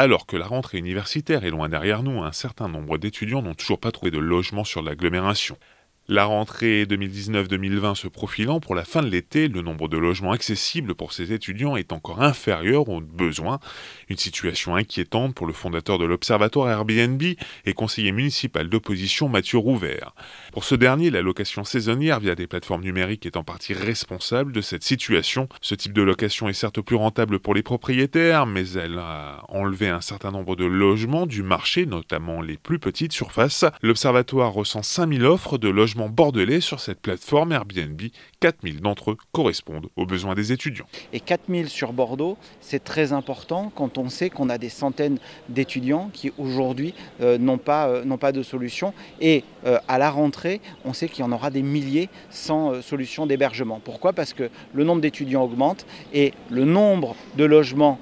Alors que la rentrée universitaire est loin derrière nous, un certain nombre d'étudiants n'ont toujours pas trouvé de logement sur l'agglomération. La rentrée 2019-2020 se profilant, pour la fin de l'été, le nombre de logements accessibles pour ces étudiants est encore inférieur aux besoins. Une situation inquiétante pour le fondateur de l'observatoire Airbnb et conseiller municipal d'opposition Mathieu Rouvert. Pour ce dernier, la location saisonnière via des plateformes numériques est en partie responsable de cette situation. Ce type de location est certes plus rentable pour les propriétaires, mais elle a enlevé un certain nombre de logements du marché, notamment les plus petites surfaces. L'observatoire recense 5000 offres de logements bordelais sur cette plateforme Airbnb, 4000 d'entre eux correspondent aux besoins des étudiants. Et 4000 sur Bordeaux, c'est très important quand on sait qu'on a des centaines d'étudiants qui aujourd'hui n'ont pas de solution. Et à la rentrée, on sait qu'il y en aura des milliers sans solution d'hébergement. Pourquoi? Parce que le nombre d'étudiants augmente et le nombre de logements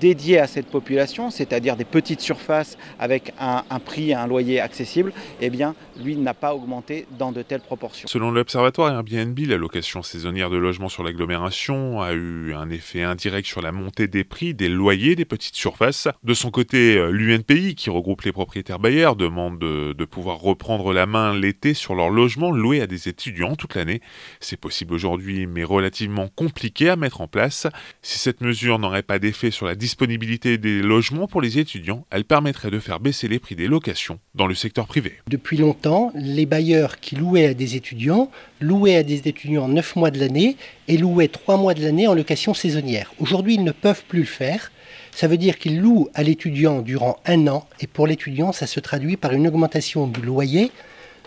dédiés à cette population, c'est-à-dire des petites surfaces avec un prix, un loyer accessible, eh bien, lui n'a pas augmenté dans de telles proportions. Selon l'observatoire Airbnb, la location saisonnière de logements sur l'agglomération a eu un effet indirect sur la montée des prix des loyers des petites surfaces. De son côté, l'UNPI, qui regroupe les propriétaires bailleurs, demande de pouvoir reprendre la main l'été sur leurs logements loués à des étudiants toute l'année. C'est possible aujourd'hui, mais relativement compliqué à mettre en place. Si cette mesure n'aurait pas d'effet sur la disponibilité des logements pour les étudiants, elle permettrait de faire baisser les prix des locations dans le secteur privé. Depuis longtemps, les bailleurs qui louaient à des étudiants 9 mois de l'année et louaient 3 mois de l'année en location saisonnière. Aujourd'hui, ils ne peuvent plus le faire. Ça veut dire qu'ils louent à l'étudiant durant un an et pour l'étudiant, ça se traduit par une augmentation du loyer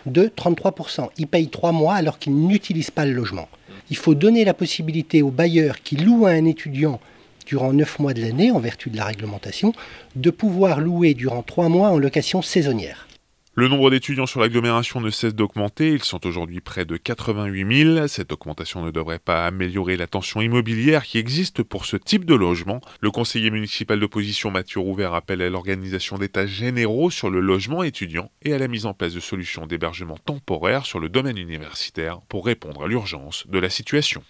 de 33%. Ils payent 3 mois alors qu'ils n'utilisent pas le logement. Il faut donner la possibilité aux bailleurs qui louent à un étudiant durant 9 mois de l'année, en vertu de la réglementation, de pouvoir louer durant 3 mois en location saisonnière. Le nombre d'étudiants sur l'agglomération ne cesse d'augmenter, ils sont aujourd'hui près de 88 000. Cette augmentation ne devrait pas améliorer la tension immobilière qui existe pour ce type de logement. Le conseiller municipal d'opposition Mathieu Rouvert appelle à l'organisation d'états généraux sur le logement étudiant et à la mise en place de solutions d'hébergement temporaire sur le domaine universitaire pour répondre à l'urgence de la situation.